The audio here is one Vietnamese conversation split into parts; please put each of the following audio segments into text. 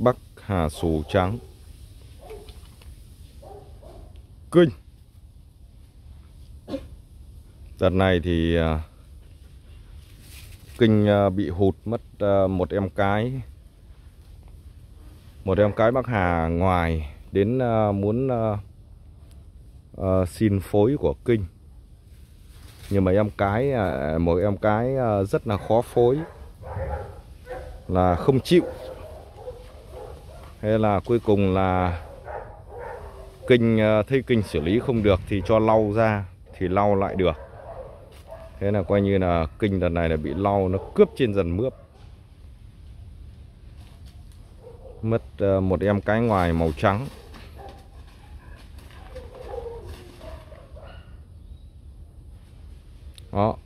Bắc Hà Sù Trắng, King. Đợt này thì King bị hụt mất một em cái. Một em cái Bắc Hà ngoài đến muốn xin phối của King. Nhưng mà em cái, một em cái rất là khó phối, là không chịu. Hay là cuối cùng là King thấy King xử lý không được thì cho lau ra, thì lau lại được. Thế là coi như là King đợt này là bị lau, nó cướp trên dần mướp. Mất một em cái ngoài màu trắng. Đó.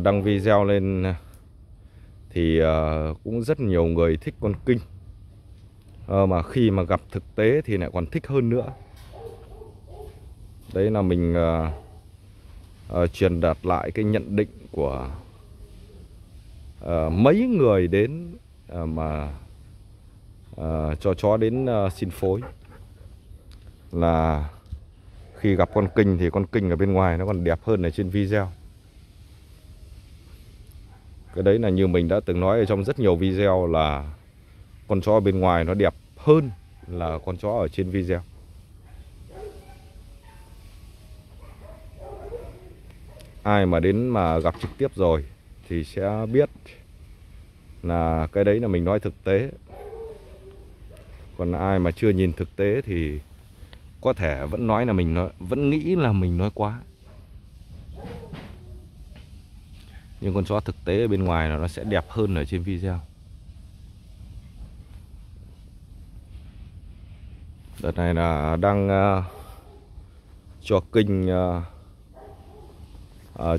Đăng video lên thì cũng rất nhiều người thích con King, mà khi mà gặp thực tế thì lại còn thích hơn nữa. Đấy là mình truyền đạt lại cái nhận định của mấy người đến mà cho chó đến xin phối, là khi gặp con King thì con King ở bên ngoài nó còn đẹp hơn ở trên video. Cái đấy là như mình đã từng nói ở trong rất nhiều video, là con chó ở bên ngoài nó đẹp hơn là con chó ở trên video. Ai mà đến mà gặp trực tiếp rồi thì sẽ biết là cái đấy là mình nói thực tế. Còn ai mà chưa nhìn thực tế thì có thể vẫn nói là mình nói, vẫn nghĩ là mình nói quá. Nhưng con chó thực tế ở bên ngoài là nó sẽ đẹp hơn ở trên video. Đợt này là đang cho King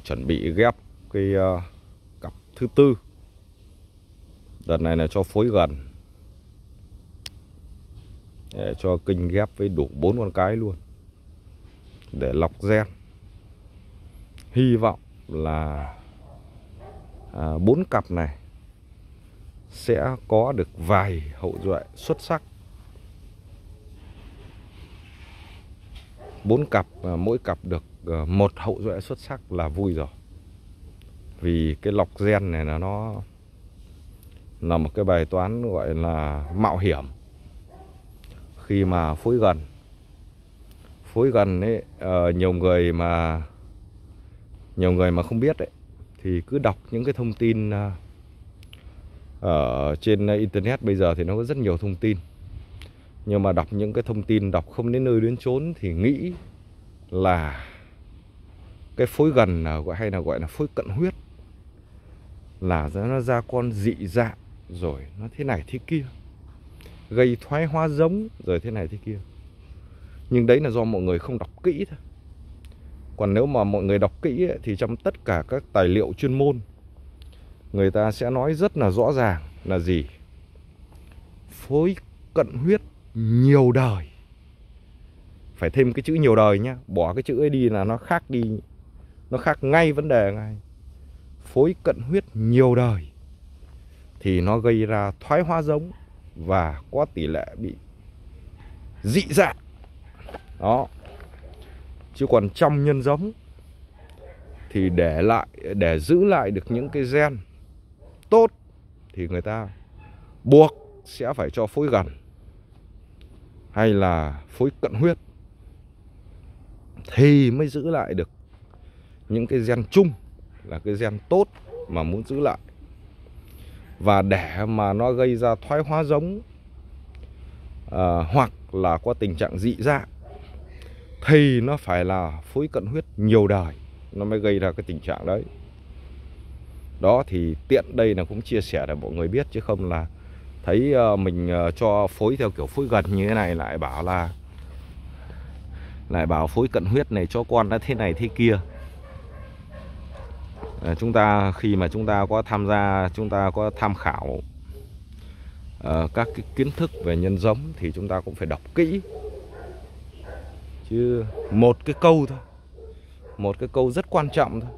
chuẩn bị ghép cái cặp thứ tư. Đợt này là cho phối gần để cho King ghép với đủ 4 con cái luôn, để lọc gen. Hy vọng là 4 cặp này sẽ có được vài hậu duệ xuất sắc. 4 cặp, mỗi cặp được một hậu duệ xuất sắc là vui rồi. Vì cái lọc gen này là nó là một cái bài toán gọi là mạo hiểm. Khi mà phối gần ấy, nhiều người mà không biết ấy, thì cứ đọc những cái thông tin ở trên internet. Bây giờ thì nó có rất nhiều thông tin, nhưng mà đọc những cái thông tin đọc không đến nơi đến chốn thì nghĩ là cái phối gần hay là gọi là phối cận huyết, là nó ra con dị dạng, rồi nó thế này thế kia, gây thoái hóa giống, rồi thế này thế kia. Nhưng đấy là do mọi người không đọc kỹ thôi. Còn nếu mà mọi người đọc kỹ ấy, thì trong tất cả các tài liệu chuyên môn, người ta sẽ nói rất là rõ ràng là gì? Phối cận huyết nhiều đời. Phải thêm cái chữ nhiều đời nhá. Bỏ cái chữ ấy đi là nó khác đi. Nó khác ngay vấn đề ngay. Phối cận huyết nhiều đời thì nó gây ra thoái hóa giống và có tỷ lệ bị dị dạng. Đó. Chứ còn trong nhân giống thì để giữ lại được những cái gen tốt thì người ta buộc sẽ phải cho phối gần hay là phối cận huyết thì mới giữ lại được những cái gen chung, là cái gen tốt mà muốn giữ lại. Và để mà nó gây ra thoái hóa giống hoặc là có tình trạng dị dạng thì nó phải là phối cận huyết nhiều đời nó mới gây ra cái tình trạng đấy. Đó thì tiện đây là cũng chia sẻ để mọi người biết, chứ không là thấy mình cho phối theo kiểu phối gần như thế này lại bảo phối cận huyết này cho con đã thế này thế kia. Chúng ta khi mà chúng ta có tham gia, chúng ta có tham khảo các cái kiến thức về nhân giống thì chúng ta cũng phải đọc kỹ. Chứ một cái câu thôi, một cái câu rất quan trọng thôi,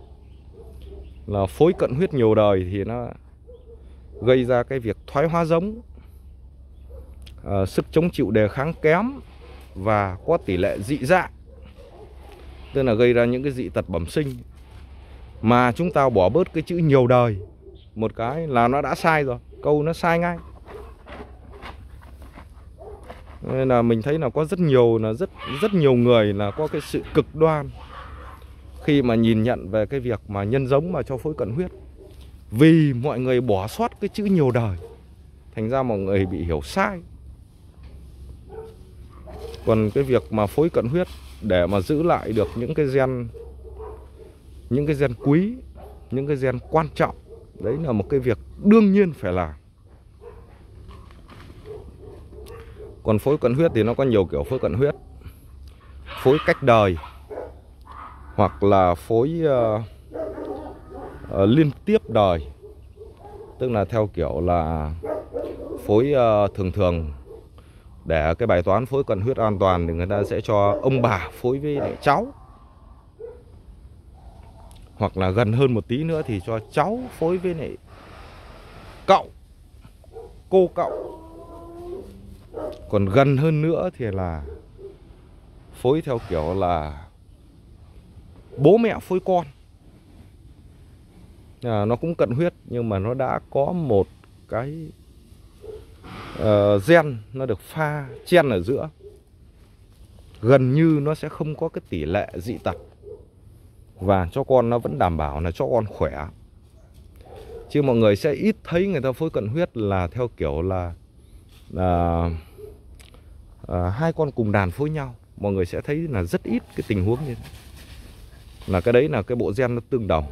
là phối cận huyết nhiều đời thì nó gây ra cái việc thoái hóa giống sức chống chịu đề kháng kém và có tỷ lệ dị dạng, tức là gây ra những cái dị tật bẩm sinh. Mà chúng ta bỏ bớt cái chữ nhiều đời một cái là nó đã sai rồi, câu nó sai ngay. Nên là mình thấy là có rất nhiều người là có cái sự cực đoan khi mà nhìn nhận về cái việc mà nhân giống mà cho phối cận huyết, vì mọi người bỏ sót cái chữ nhiều đời, thành ra mọi người bị hiểu sai. Còn cái việc mà phối cận huyết để mà giữ lại được những cái gen quý, những cái gen quan trọng, đấy là một cái việc đương nhiên phải làm. Còn phối cận huyết thì nó có nhiều kiểu phối cận huyết. Phối cách đời, hoặc là phối liên tiếp đời, tức là theo kiểu là phối thường để cái bài toán phối cận huyết an toàn thì người ta sẽ cho ông bà phối với lại cháu, hoặc là gần hơn một tí nữa thì cho cháu phối với lại cậu, cô cậu. Còn gần hơn nữa thì là phối theo kiểu là bố mẹ phối con. Nó cũng cận huyết nhưng mà nó đã có một cái gen nó được pha chen ở giữa, gần như nó sẽ không có cái tỷ lệ dị tật và cho con nó vẫn đảm bảo là cho con khỏe. Chứ mọi người sẽ ít thấy người ta phối cận huyết là theo kiểu là hai con cùng đàn phối nhau. Mọi người sẽ thấy là rất ít cái tình huống như thế. Là cái đấy là cái bộ gen nó tương đồng,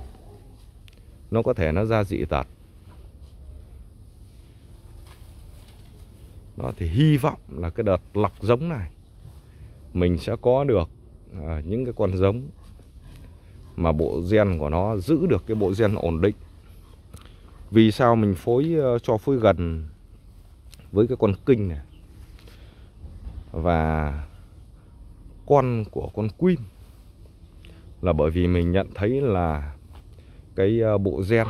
nó có thể nó ra dị tật. Đó, thì hy vọng là cái đợt lọc giống này mình sẽ có được những cái con giống mà bộ gen của nó giữ được cái bộ gen ổn định. Vì sao mình phối cho phối gần với cái con King này và con của con Queen, là bởi vì mình nhận thấy là cái bộ gen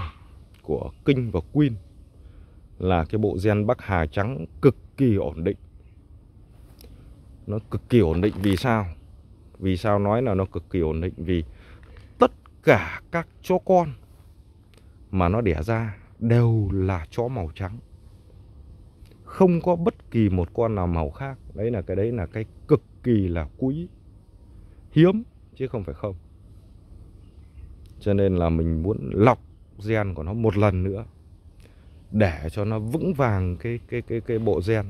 của King và Queen là cái bộ gen Bắc Hà Trắng cực kỳ ổn định. Nó cực kỳ ổn định vì sao? Vì sao nói là nó cực kỳ ổn định? Vì tất cả các chó con mà nó đẻ ra đều là chó màu trắng, không có bất kỳ một con nào màu khác. Đấy là cái cực kỳ là quý, hiếm chứ không phải không. Cho nên là mình muốn lọc gen của nó một lần nữa để cho nó vững vàng cái bộ gen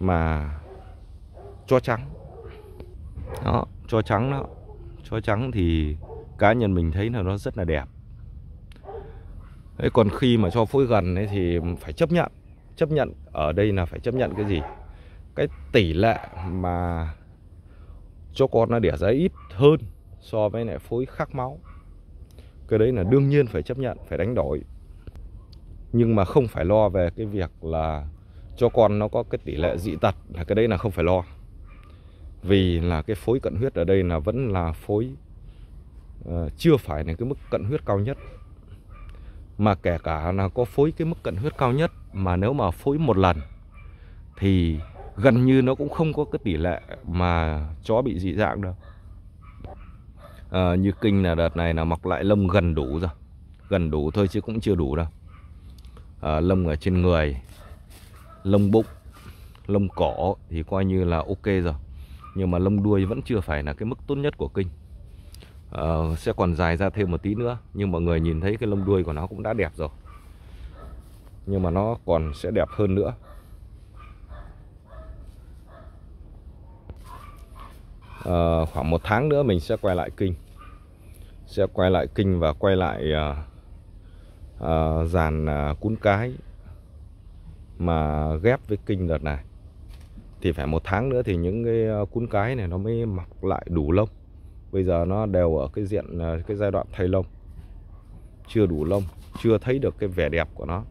mà chó trắng. Đó, chó trắng đó. Chó trắng thì cá nhân mình thấy là nó rất là đẹp. Đấy, còn khi mà cho phối gần ấy thì phải chấp nhận. Chấp nhận ở đây là phải chấp nhận cái gì? Cái tỷ lệ mà chó con nó đẻ ra ít hơn so với lại phối khác máu. Cái đấy là đương nhiên phải chấp nhận, phải đánh đổi. Nhưng mà không phải lo về cái việc là chó con nó có cái tỷ lệ dị tật, là cái đấy là không phải lo. Vì là cái phối cận huyết ở đây là vẫn là phối chưa phải là cái mức cận huyết cao nhất. Mà kể cả là có phối cái mức cận huyết cao nhất mà nếu mà phối một lần thì gần như nó cũng không có cái tỷ lệ mà chó bị dị dạng đâu. Như King là đợt này là mọc lại lông gần đủ rồi. Gần đủ thôi chứ cũng chưa đủ đâu. Lông ở trên người, lông bụng, lông cổ thì coi như là ok rồi. Nhưng mà lông đuôi vẫn chưa phải là cái mức tốt nhất của King. Sẽ còn dài ra thêm một tí nữa. Nhưng mọi người nhìn thấy cái lông đuôi của nó cũng đã đẹp rồi, nhưng mà nó còn sẽ đẹp hơn nữa. Khoảng một tháng nữa mình sẽ quay lại King. Sẽ quay lại King và quay lại dàn cún cái mà ghép với King đợt này. Thì phải một tháng nữa thì những cái cún cái này nó mới mọc lại đủ lông. Bây giờ nó đều ở cái giai đoạn thay lông, chưa đủ lông, chưa thấy được cái vẻ đẹp của nó.